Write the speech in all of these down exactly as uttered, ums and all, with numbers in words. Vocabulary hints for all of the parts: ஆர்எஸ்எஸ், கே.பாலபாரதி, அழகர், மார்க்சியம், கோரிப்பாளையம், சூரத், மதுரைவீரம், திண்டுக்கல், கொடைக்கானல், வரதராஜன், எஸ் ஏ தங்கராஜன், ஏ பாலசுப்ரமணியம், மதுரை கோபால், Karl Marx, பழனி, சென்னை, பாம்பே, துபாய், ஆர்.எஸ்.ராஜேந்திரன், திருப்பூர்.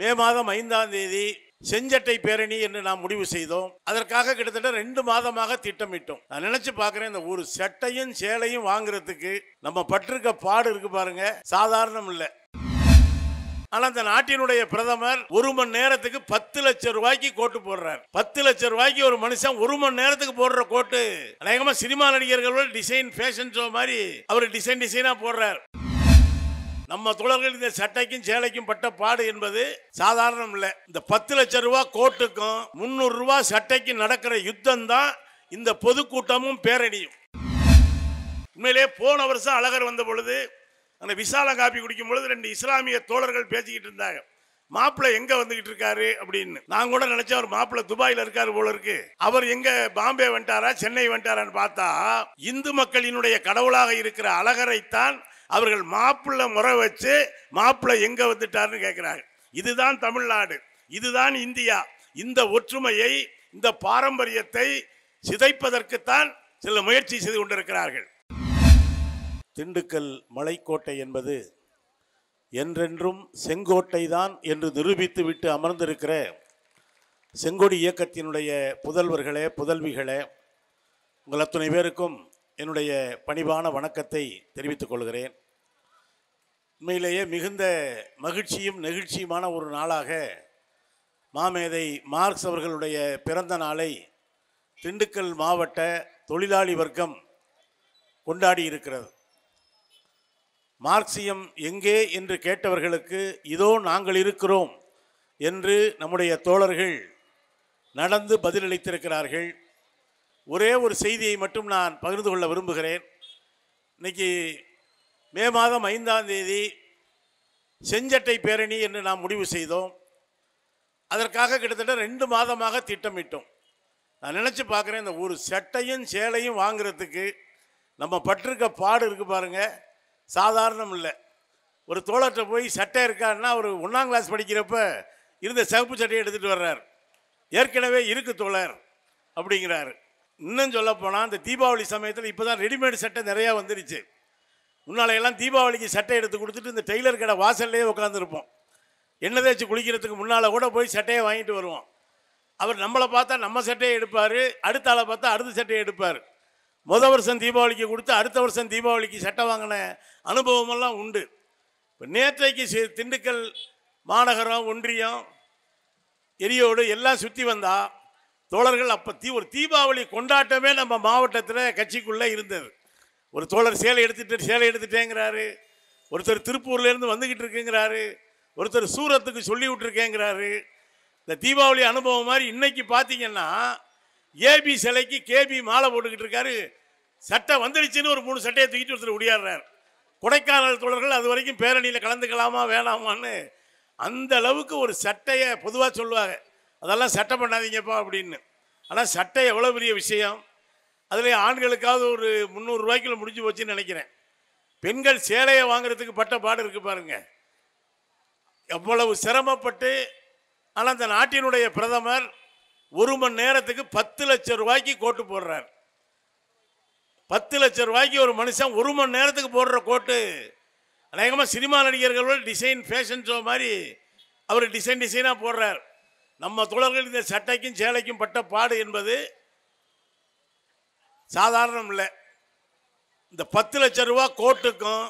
மே மாதம் ஐந்தாம் தேதி செஞ்சட்டை பேரணி என்று நாம் முடிவு செய்தோம். அதற்காக கிட்டத்தட்ட ரெண்டு மாதமாக திட்டமிட்டோம். நான் நினைச்சு பார்க்கிறேன், இந்த ஒரு சட்டையும் சேலையும் வாங்குறதுக்கு நம்ம பட்டிருக்க பாடு இருக்கு பாருங்க, சாதாரணம் இல்லை. ஆனா அந்த நாட்டினுடைய பிரதமர் ஒரு மணி நேரத்துக்கு பத்து லட்சம் ரூபாய்க்கு கோட்டு போடுறார். பத்து லட்சம் ரூபாய்க்கு ஒரு மனுஷன் ஒரு மணி நேரத்துக்கு போடுற கோட்டு அநேகமா சினிமா நடிகர்களோட டிசைன் ஃபேஷன் ஷோ மாதிரி அவர் டிசைன் டிசைனா போடுறார். நம்ம தோழர்கள் இந்த சட்டைக்கும் சேலைக்கும் பட்ட பாடு என்பது சாதாரணம் இல்லை. இந்த பத்து லட்சம் ரூபாய் கோட்டுக்கும் முன்னூறு ரூபாய் சட்டைக்கும் நடக்கிற யுத்தம் தான் இந்த பொதுக்கூட்டமும் பேரணியும். உண்மையிலே போன வருஷம் அழகர் வந்த பொழுது அந்த விசால காப்பி குடிக்கும் பொழுது ரெண்டு இஸ்லாமிய தோழர்கள் பேசிக்கிட்டு இருந்தாங்க, மாப்பிள்ளை எங்க வந்துகிட்டு இருக்காரு அப்படின்னு. நான் கூட நினைச்சேன், அவர் மாப்பிள்ளை துபாயில இருக்காரு போல இருக்கு, அவர் எங்க பாம்பே வந்துட்டாரா சென்னை வந்துட்டாரான்னு பார்த்தா, இந்து மக்களினுடைய கடவுளாக இருக்கிற அழகரைத்தான் அவர்கள் மாப்பிள்ளை முறை வச்சு மாப்பிள்ளை எங்க வந்துட்டார்னு கேட்கிறாங்க. இதுதான் தமிழ்நாடு, இதுதான் இந்தியா. இந்த ஒற்றுமையை, இந்த பாரம்பரியத்தை சிதைப்பதற்குத்தான் சில முயற்சி செய்து கொண்டிருக்கிறார்கள். திண்டுக்கல் மலைக்கோட்டை என்பது என்றென்றும் செங்கோட்டை தான் என்று நிரூபித்து விட்டு அமர்ந்திருக்கிற செங்கோடி இயக்கத்தினுடைய புதல்வர்களே, புதல்விகளே, உங்கள் அத்தனை பேருக்கும் என்னுடைய பணிவான வணக்கத்தை தெரிவித்துக் கொள்கிறேன். உண்மையிலேயே மிகுந்த மகிழ்ச்சியும் நெகிழ்ச்சியுமான ஒரு நாளாக மாமேதை மார்க்ஸ் அவர்களுடைய பிறந்த நாளை திண்டுக்கல் மாவட்ட தொழிலாளி வர்க்கம் கொண்டாடி இருக்கிறது. மார்க்சியம் எங்கே என்று கேட்டவர்களுக்கு இதோ நாங்கள் இருக்கிறோம் என்று நம்முடைய தோழர்கள் நடந்து பதிலளித்திருக்கிறார்கள். ஒரே ஒரு செய்தியை மட்டும் நான் பகிர்ந்து கொள்ள விரும்புகிறேன். இன்னைக்கு மே மாதம் ஐந்தாம் தேதி செஞ்சட்டை பேரணி என்று நாம் முடிவு செய்தோம். அதற்காக கிட்டத்தட்ட ரெண்டு மாதமாக திட்டமிட்டோம். நான் நினச்சி பார்க்குறேன், இந்த ஒரு சட்டையும் சேலையும் வாங்குறதுக்கு நம்ம பட்டிருக்க பாடு இருக்கு பாருங்க, சாதாரணம் இல்லை. ஒரு தோழர்கிட்ட போய் சட்டை இருக்காருன்னா, ஒரு ஒன்றாம் கிளாஸ் படிக்கிறப்ப இருந்த சிவப்பு சட்டையை எடுத்துகிட்டு வர்றார், ஏற்கனவே இருக்கு தோழர் அப்படிங்கிறாரு. இன்னும் சொல்ல போனால், இந்த தீபாவளி சமயத்தில் இப்போ தான் ரெடிமேட் சட்டை நிறையா வந்துருச்சு. முன்னாலையெல்லாம் தீபாவளிக்கு சட்டை எடுத்து கொடுத்துட்டு இந்த டெய்லர் கடை வாசல்லையே உட்காந்துருப்போம். எண்ணெய் தேய்ச்சி குளிக்கிறதுக்கு முன்னால் கூட போய் சட்டையை வாங்கிட்டு வருவோம். அவர் நம்மளை பார்த்தா நம்ம சட்டையை எடுப்பார், அடுத்த ஆளை பார்த்தா அடுத்த சட்டையை எடுப்பார். முதல் வருஷம் தீபாவளிக்கு கொடுத்து அடுத்த வருஷம் தீபாவளிக்கு சட்டை வாங்கின அனுபவமெல்லாம் உண்டு. இப்போ நேற்றைக்கு திண்டுக்கல் மாநகரம், ஒன்றியம், எரியோடு எல்லாம் சுற்றி வந்தால் தோழர்கள் அப்போ தீ ஒரு தீபாவளி கொண்டாட்டமே நம்ம மாவட்டத்தில் கட்சிக்குள்ளே இருந்தது. ஒரு தோழர் சேலை எடுத்துகிட்டு சேலை எடுத்துட்டேங்கிறாரு, ஒருத்தர் திருப்பூர்லேருந்து வந்துக்கிட்டு இருக்குங்கிறாரு, ஒருத்தர் சூரத்துக்கு சொல்லி விட்டுருக்கேங்கிறாரு. இந்த தீபாவளி அனுபவம் மாதிரி இன்றைக்கி பார்த்தீங்கன்னா, ஏபி சிலைக்கு கேபி மாலை போட்டுக்கிட்டு இருக்காரு, சட்டை வந்துடுச்சுன்னு ஒரு மூணு சட்டையை தூக்கிட்டு ஒருத்தர் ஒடியாடுறார். கொடைக்கானல் தோழர்கள் அது வரைக்கும் பேரணியில் கலந்துக்கலாமா வேணாமான்னு அந்த அளவுக்கு ஒரு சட்டையை பொதுவாக சொல்லுவாங்க, அதெல்லாம் சட்டை பண்ணாதீங்கப்பா அப்படின்னு. ஆனால் சட்டை எவ்வளோ பெரிய விஷயம். அதில் ஆண்களுக்காவது ஒரு முந்நூறுரூவாய்க்குள்ள முடிஞ்சு போச்சுன்னு நினைக்கிறேன். பெண்கள் சேலையை வாங்குறதுக்கு பட்ட பாடு இருக்குது பாருங்கள், எவ்வளவு சிரமப்பட்டு. ஆனால் அந்த நாட்டினுடைய பிரதமர் ஒரு மணி நேரத்துக்கு பத்து லட்சம் ரூபாய்க்கு கோட்டு போடுறார். பத்து லட்சம் ரூபாய்க்கு ஒரு மனுஷன் ஒரு மணி நேரத்துக்கு போடுற கோட்டு அநேகமாக சினிமா நடிகர்களோட டிசைன் ஃபேஷன் ஷோ மாதிரி அவர் டிசைன் டிசைனாக போடுறார். நம்ம தோழர்கள் இந்த சட்டைக்கும் சேலைக்கும் பட்ட பாடு என்பது சாதாரணம் இல்லை. இந்த பத்து லட்சம் ரூபா கோட்டுக்கும்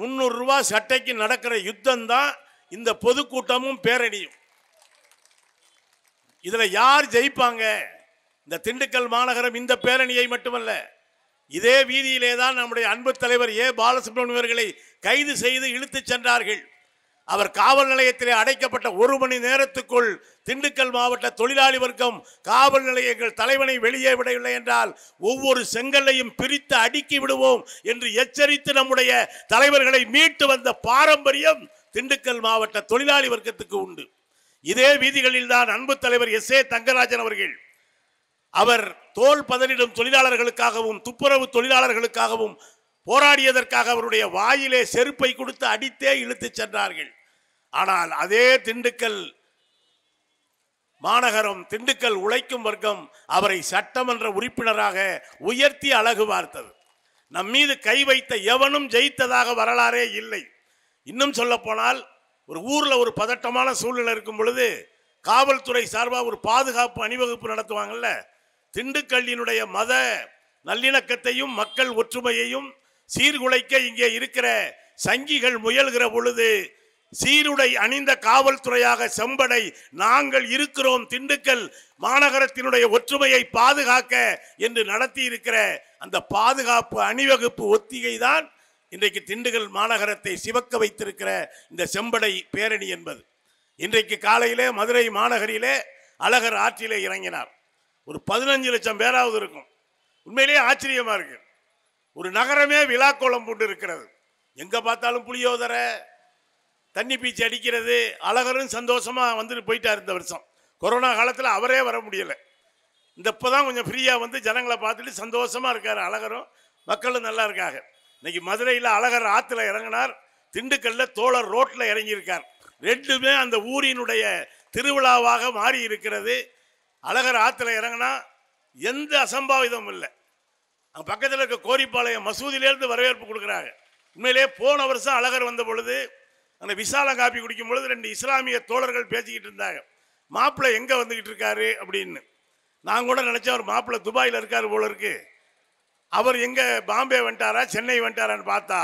முந்நூறு ரூபா சட்டைக்கும் நடக்கிற யுத்தம் தான் இந்த பொதுக்கூட்டமும் பேரணியும். இதில் யார் ஜெயிப்பாங்க? இந்த திண்டுக்கல் மாநகரம் இந்த பேரணியை மட்டுமல்ல, இதே வீதியிலே தான் நம்முடைய அன்பு தலைவர் ஏ பாலசுப்ரமணியம் அவர்களை கைது செய்து இழுத்து சென்றார்கள். அவர் காவல் நிலையத்திலே அடைக்கப்பட்ட ஒரு மணி நேரத்துக்குள் திண்டுக்கல் மாவட்ட தொழிலாளி வர்க்கம் காவல் நிலையங்கள் தலைவனை வெளியே விடவில்லை என்றால் ஒவ்வொரு செங்கல்லையும் பிரித்து அடுக்கி விடுவோம் என்று எச்சரித்து நம்முடைய தலைவர்களை மீட்டு வந்த பாரம்பரியம் திண்டுக்கல் மாவட்ட தொழிலாளி வர்க்கத்துக்கு உண்டு. இதே வீதிகளில் தான் அன்பு தலைவர் எஸ் ஏ தங்கராஜன் அவர்கள் அவர் தோல் பதனிடும் தொழிலாளர்களுக்காகவும் துப்புரவு தொழிலாளர்களுக்காகவும் போராடியதற்காக அவருடைய வாயிலே செருப்பை கொடுத்து அடித்தே இழுத்து சென்றார்கள். ஆனால் அதே திண்டுக்கல் மாநகரம், திண்டுக்கல் உழைக்கும் வர்க்கம் அவரை சட்டமன்ற உறுப்பினராக உயர்த்தி அழகு பார்த்தது. நம் மீது கை வைத்த எவனும் ஜெயித்ததாக வரலாறே இல்லை. இன்னும் சொல்ல போனால், ஒரு ஊரில் ஒரு பதட்டமான சூழ்நிலை இருக்கும் பொழுது காவல்துறை சார்பாக ஒரு பாதுகாப்பு அணிவகுப்பு நடத்துவாங்கல்ல. திண்டுக்கல்லினுடைய மத நல்லிணக்கத்தையும் மக்கள் ஒற்றுமையையும் சீர்குலைக்க இங்கே இருக்கிற சங்கிகள் முயல்கிற பொழுது சீருடை அணிந்த காவல்துறையாக செம்படை நாங்கள் இருக்கிறோம், திண்டுக்கல் மாநகரத்தினுடைய ஒற்றுமையை பாதுகாக்க என்று நடத்தி இருக்கிற அந்த பாதுகாப்பு அணிவகுப்பு ஒத்திகை தான் இன்றைக்கு திண்டுக்கல் மாநகரத்தை சிவக்க வைத்திருக்கிற இந்த செம்படை பேரணி என்பது. இன்றைக்கு காலையிலே மதுரை மாநகரிலே அழகர் ஆற்றிலே இறங்கினார். ஒரு பதினஞ்சு லட்சம் பேராவது இருக்கும். உண்மையிலேயே ஆச்சரியமா இருக்கு. ஒரு நகரமே விழாக்கோலம் போட்டு இருக்கிறது. எங்க பார்த்தாலும் புளியோதரை, தண்ணி பீச்சு அடிக்கிறது. அழகரும் சந்தோஷமா வந்துட்டு போயிட்டார். இந்த வருஷம் கொரோனா காலத்தில் அவரே வர முடியலை. இந்த இப்போதான் கொஞ்சம் ஃப்ரீயா வந்து ஜனங்களை பார்த்துட்டு சந்தோஷமா இருக்காரு அழகரும், மக்களும் நல்லா இருக்காங்க. இன்னைக்கு மதுரையில் அழகர் ஆற்றுல இறங்கினார், திண்டுக்கல்ல தோழர் ரோட்ல இறங்கியிருக்கார். ரெண்டுமே அந்த ஊரினுடைய திருவிழாவாக மாறி இருக்கிறது. அழகர் ஆற்றுல இறங்கினா எந்த அசம்பாவிதமும் இல்லை. அங்கே பக்கத்தில் இருக்க கோரிப்பாளையம் மசூதியிலேருந்து வரவேற்பு கொடுக்குறாங்க. உண்மையிலே போன வருஷம் அழகர் வந்த பொழுது அந்த விசால காப்பி குடிக்கும் பொழுது ரெண்டு இஸ்லாமிய தோழர்கள் பேசிக்கிட்டு இருந்தாங்க. மாப்பிள்ளை எங்கே வந்துக்கிட்டு இருக்காரு அப்படின்னு. நான் கூட நினச்சேன் அவர் மாப்பிள்ளை துபாயில் இருக்காரு போல இருக்கு, அவர் எங்கே பாம்பே வந்துட்டாரா சென்னை வந்துட்டாரான்னு பார்த்தா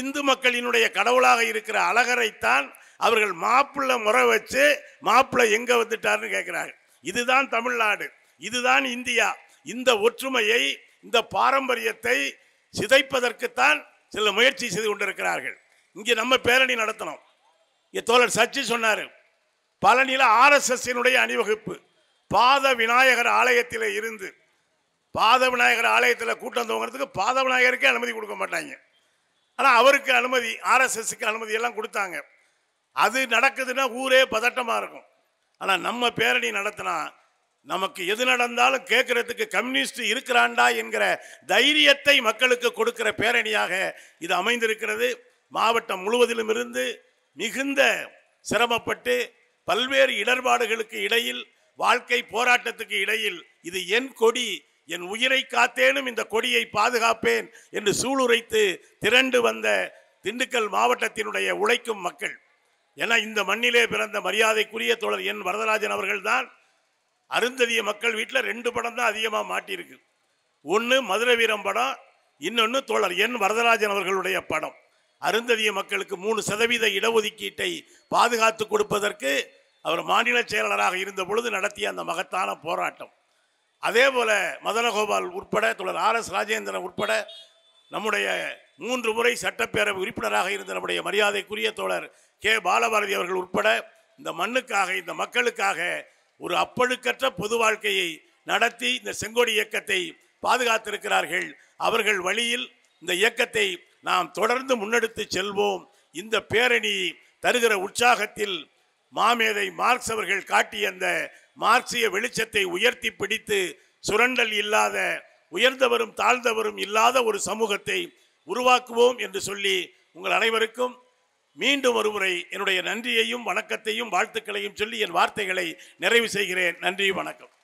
இந்து மக்களினுடைய கடவுளாக இருக்கிற அழகரைத்தான் அவர்கள் மாப்பிள்ளை முறை வச்சு மாப்பிள்ளை எங்கே வந்துட்டார்னு கேட்குறாங்க. இதுதான் தமிழ்நாடு, இதுதான் இந்தியா. இந்த ஒற்றுமையை, இந்த பாரம்பரியத்தை சிதைப்பதற்குத்தான் சில முயற்சி செய்து கொண்டிருக்கிறார்கள். இங்கே நம்ம பேரணி நடத்தணும். இங்கே தோழர் சச்சி சொன்னார், பழனியில் ஆர்எஸ்எஸ்னுடைய அணிவகுப்பு பாத விநாயகர் ஆலயத்தில் இருந்து, பாத விநாயகர் ஆலயத்தில் கூட்டம் தோங்குறதுக்கு பாத விநாயகருக்கே அனுமதி கொடுக்க மாட்டாங்க. ஆனால் அவருக்கு அனுமதி, ஆர்எஸ்எஸ்க்கு அனுமதி எல்லாம் கொடுத்தாங்க. அது நடக்குதுன்னா ஊரே பதட்டமாக இருக்கும். ஆனால் நம்ம பேரணி நடத்தினா நமக்கு எது நடந்தாலும் கேட்கறதுக்கு கம்யூனிஸ்ட் இருக்கிறாண்டா என்கிற தைரியத்தை மக்களுக்கு கொடுக்கிற பேரணியாக இது அமைந்திருக்கிறது. மாவட்டம் முழுவதிலும் இருந்து மிகுந்த சிரமப்பட்டு பல்வேறு இடர்பாடுகளுக்கு இடையில், வாழ்க்கை போராட்டத்துக்கு இடையில், இது என் கொடி, என் உயிரை காத்தேனும் இந்த கொடியை பாதுகாப்பேன் என்று சூளுரைத்து திரண்டு வந்த திண்டுக்கல் மாவட்டத்தினுடைய உழைக்கும் மக்கள். என இந்த மண்ணிலே பிறந்த மரியாதைக்குரிய தோழர் என் வரதராஜன் அவர்கள்தான் அருந்ததிய மக்கள் வீட்டில் ரெண்டு படம் தான் அதிகமாக மாட்டியிருக்கு. ஒன்று மதுரைவீரம் படம், இன்னொன்று தோழர் என் வரதராஜன் அவர்களுடைய படம். அருந்ததிய மக்களுக்கு மூணு சதவீத இடஒதுக்கீட்டை பாதுகாத்து கொடுப்பதற்கு அவர் மாநில செயலாளராக இருந்த பொழுது நடத்திய அந்த மகத்தான போராட்டம். அதே போல் மதுரை கோபால் உட்பட தோழர் ஆர் எஸ் ராஜேந்திரன் உட்பட நம்முடைய மூன்று முறை சட்டப்பேரவை உறுப்பினராக இருந்த நம்முடைய மரியாதைக்குரிய தோழர் கே பாலபாரதி அவர்கள் உட்பட இந்த மண்ணுக்காக, இந்த மக்களுக்காக ஒரு அப்பழுக்கற்ற பொது வாழ்க்கையை நடத்தி இந்த செங்கோடி இயக்கத்தை பாதுகாத்திருக்கிறார்கள். அவர்கள் வழியில் இந்த இயக்கத்தை நாம் தொடர்ந்து முன்னெடுத்து செல்வோம். இந்த பேரணி தருகிற உற்சாகத்தில் மாமேதை மார்க்ஸ் அவர்கள் காட்டிய அந்த மார்க்சிய வெளிச்சத்தை உயர்த்தி பிடித்து சுரண்டல் இல்லாத, உயர்ந்தவரும் தாழ்ந்தவரும் இல்லாத ஒரு சமூகத்தை உருவாக்குவோம் என்று சொல்லி உங்கள் அனைவருக்கும் மீண்டும் ஒருமுறை என்னுடைய நன்றியையும் வணக்கத்தையும் வாழ்த்துக்களையும் சொல்லி என் வார்த்தைகளை நிறைவு செய்கிறேன். நன்றி, வணக்கம்.